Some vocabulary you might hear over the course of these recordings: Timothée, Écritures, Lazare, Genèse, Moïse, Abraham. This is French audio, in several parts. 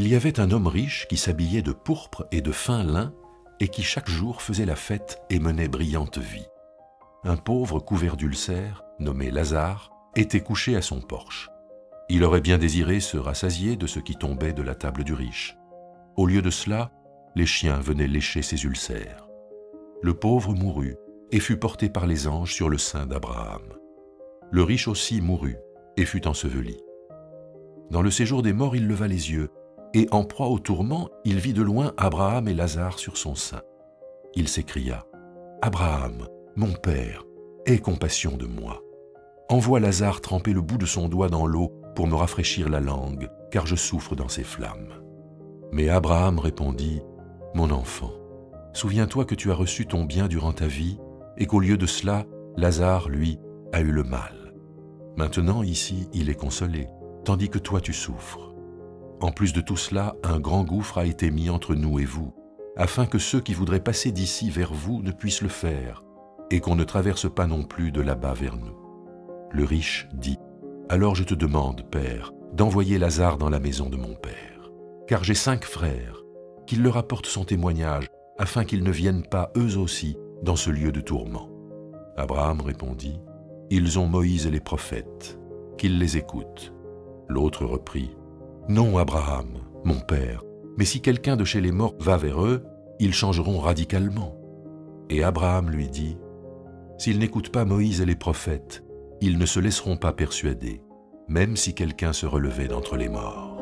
Il y avait un homme riche qui s'habillait de pourpre et de fin lin et qui chaque jour faisait la fête et menait brillante vie. Un pauvre couvert d'ulcères, nommé Lazare, était couché à son porche. Il aurait bien désiré se rassasier de ce qui tombait de la table du riche. Au lieu de cela, les chiens venaient lécher ses ulcères. Le pauvre mourut et fut porté par les anges sur le sein d'Abraham. Le riche aussi mourut et fut enseveli. Dans le séjour des morts, il leva les yeux, et en proie au tourment, il vit de loin Abraham et Lazare sur son sein. Il s'écria, « Abraham, mon père, aie compassion de moi. Envoie Lazare tremper le bout de son doigt dans l'eau pour me rafraîchir la langue, car je souffre dans ces flammes. » Mais Abraham répondit, « Mon enfant, souviens-toi que tu as reçu ton bien durant ta vie, et qu'au lieu de cela, Lazare, lui, a eu le mal. Maintenant, ici, il est consolé, tandis que toi tu souffres. En plus de tout cela, un grand gouffre a été mis entre nous et vous, afin que ceux qui voudraient passer d'ici vers vous ne puissent le faire, et qu'on ne traverse pas non plus de là-bas vers nous. » Le riche dit, « Alors je te demande, Père, d'envoyer Lazare dans la maison de mon Père, car j'ai 5 frères, qu'il leur apporte son témoignage, afin qu'ils ne viennent pas eux aussi dans ce lieu de tourment. » Abraham répondit, « Ils ont Moïse et les prophètes, qu'ils les écoutent. » L'autre reprit, « Non, Abraham, mon père, mais si quelqu'un de chez les morts va vers eux, ils changeront radicalement. » Et Abraham lui dit, « S'ils n'écoutent pas Moïse et les prophètes, ils ne se laisseront pas persuader, même si quelqu'un se relevait d'entre les morts. »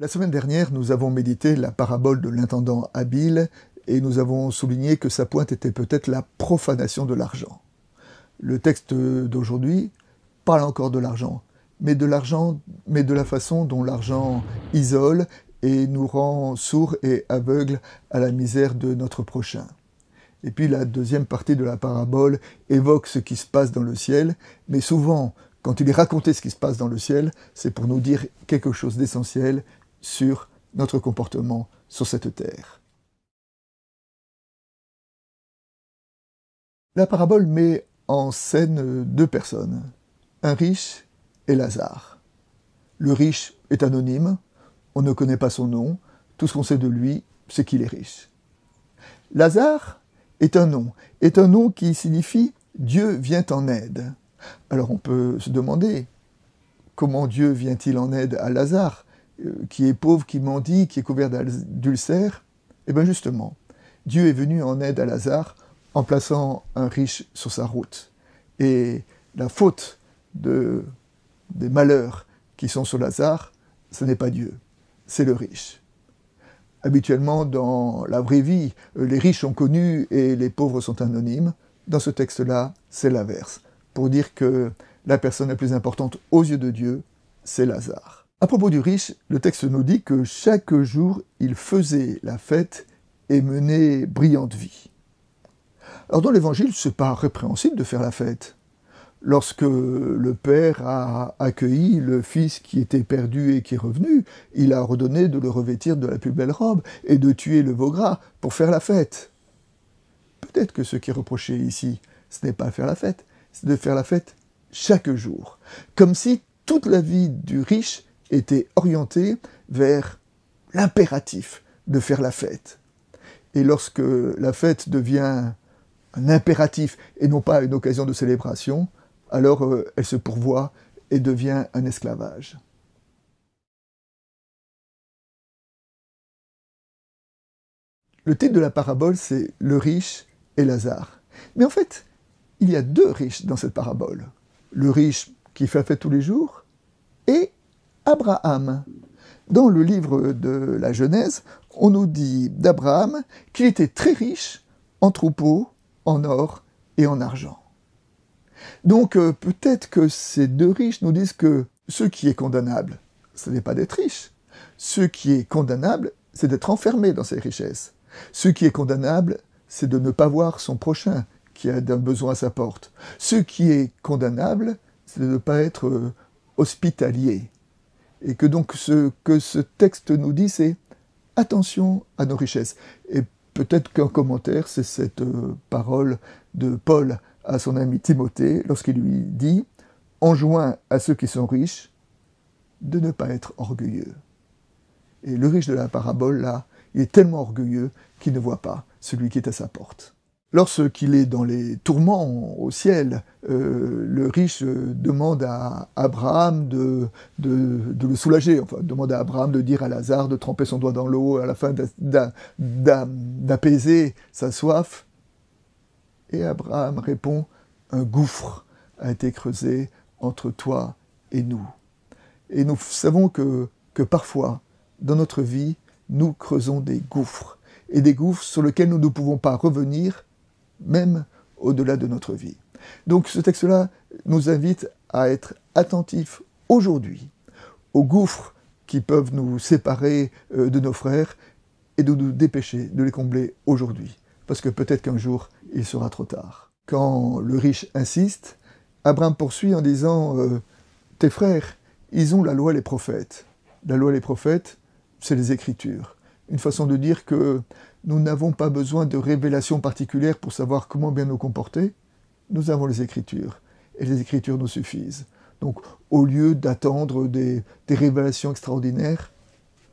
La semaine dernière, nous avons médité la parabole de l'intendant habile et nous avons souligné que sa pointe était peut-être la profanation de l'argent. Le texte d'aujourd'hui parle encore de l'argent, mais de la façon dont l'argent isole et nous rend sourds et aveugles à la misère de notre prochain. Et puis la deuxième partie de la parabole évoque ce qui se passe dans le ciel, mais souvent, quand il est raconté ce qui se passe dans le ciel, c'est pour nous dire quelque chose d'essentiel sur notre comportement sur cette terre. La parabole met en scène 2 personnes, un riche et Lazare. Le riche est anonyme, on ne connaît pas son nom, tout ce qu'on sait de lui, c'est qu'il est riche. Lazare est un nom qui signifie « Dieu vient en aide ». Alors on peut se demander, comment Dieu vient-il en aide à Lazare, qui est pauvre, qui mendie, qui est couvert d'ulcères? Eh bien justement, Dieu est venu en aide à Lazare en plaçant un riche sur sa route. Et la faute des malheurs qui sont sur Lazare, ce n'est pas Dieu, c'est le riche. Habituellement, dans la vraie vie, les riches sont connus et les pauvres sont anonymes. Dans ce texte-là, c'est l'inverse, pour dire que la personne la plus importante aux yeux de Dieu, c'est Lazare. À propos du riche, le texte nous dit que chaque jour, il faisait la fête et menait brillante vie. Alors dans l'Évangile, ce n'est pas répréhensible de faire la fête. Lorsque le Père a accueilli le Fils qui était perdu et qui est revenu, il a ordonné de le revêtir de la plus belle robe et de tuer le veau gras pour faire la fête. Peut-être que ce qui est reproché ici, ce n'est pas faire la fête, c'est de faire la fête chaque jour, comme si toute la vie du riche était orientée vers l'impératif de faire la fête. Et lorsque la fête devient un impératif et non pas une occasion de célébration, alors elle se pourvoit et devient un esclavage. Le titre de la parabole, c'est « Le riche et Lazare ». Mais en fait, il y a 2 riches dans cette parabole. Le riche qui fait la fête tous les jours et Abraham. Dans le livre de la Genèse, on nous dit d'Abraham qu'il était très riche en troupeaux, en or et en argent. Donc peut-être que ces 2 riches nous disent que ce qui est condamnable, ce n'est pas d'être riche. Ce qui est condamnable, c'est d'être enfermé dans ses richesses. Ce qui est condamnable, c'est de ne pas voir son prochain qui a un besoin à sa porte. Ce qui est condamnable, c'est de ne pas être hospitalier. Et que donc ce que ce texte nous dit, c'est attention à nos richesses. Et Peut-être qu'un commentaire, c'est cette parole de Paul à son ami Timothée, lorsqu'il lui dit « Enjoins à ceux qui sont riches de ne pas être orgueilleux ». Et le riche de la parabole, là, il est tellement orgueilleux qu'il ne voit pas celui qui est à sa porte. Lorsqu'il est dans les tourments au ciel, le riche demande à Abraham de le soulager, enfin demande à Abraham de dire à Lazare de tremper son doigt dans l'eau à la fin d'apaiser sa soif. Et Abraham répond, un gouffre a été creusé entre toi et nous. Et nous savons que parfois, dans notre vie, nous creusons des gouffres, et des gouffres sur lesquels nous ne pouvons pas revenir, même au-delà de notre vie. Donc ce texte-là nous invite à être attentifs aujourd'hui aux gouffres qui peuvent nous séparer de nos frères et de nous dépêcher de les combler aujourd'hui, parce que peut-être qu'un jour, il sera trop tard. Quand le riche insiste, Abraham poursuit en disant « Tes frères, ils ont la loi et les prophètes. La loi et les prophètes, c'est les Écritures. » Une façon de dire que nous n'avons pas besoin de révélations particulières pour savoir comment bien nous comporter. Nous avons les Écritures, et les Écritures nous suffisent. Donc, au lieu d'attendre des révélations extraordinaires,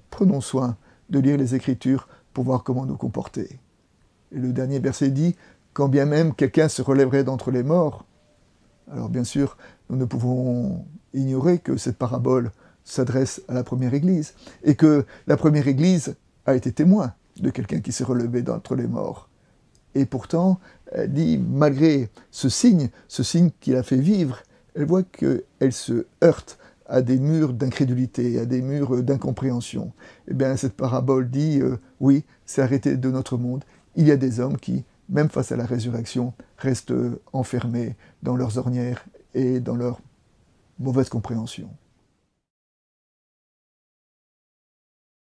prenons soin de lire les Écritures pour voir comment nous comporter. Et le dernier verset dit « Quand bien même quelqu'un se relèverait d'entre les morts ». Alors bien sûr, nous ne pouvons ignorer que cette parabole s'adresse à la première Église, et que la première Église a été témoin de quelqu'un qui s'est relevé d'entre les morts. Et pourtant, elle dit, malgré ce signe qui l'a fait vivre, elle voit qu'elle se heurte à des murs d'incrédulité, à des murs d'incompréhension. Eh bien, cette parabole dit, oui, c'est arrêté de notre monde. Il y a des hommes qui, même face à la résurrection, restent enfermés dans leurs ornières et dans leur mauvaise compréhension.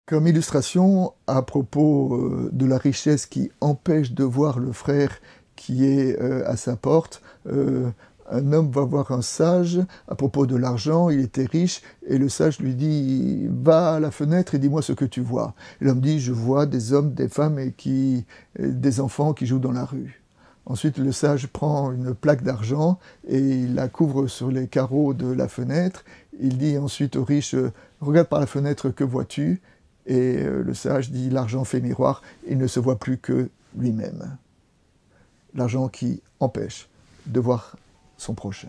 Comme illustration à propos de la richesse qui empêche de voir le frère qui est à sa porte, un homme va voir un sage à propos de l'argent, il était riche, et le sage lui dit « Va à la fenêtre et dis-moi ce que tu vois ». L'homme dit « Je vois des hommes, des femmes et des enfants qui jouent dans la rue ». Ensuite le sage prend une plaque d'argent et il la couvre sur les carreaux de la fenêtre. Il dit ensuite au riche « Regarde par la fenêtre, que vois-tu ?» Et le sage dit « L'argent fait miroir, il ne se voit plus que lui-même ». L'argent qui empêche de voir son prochain.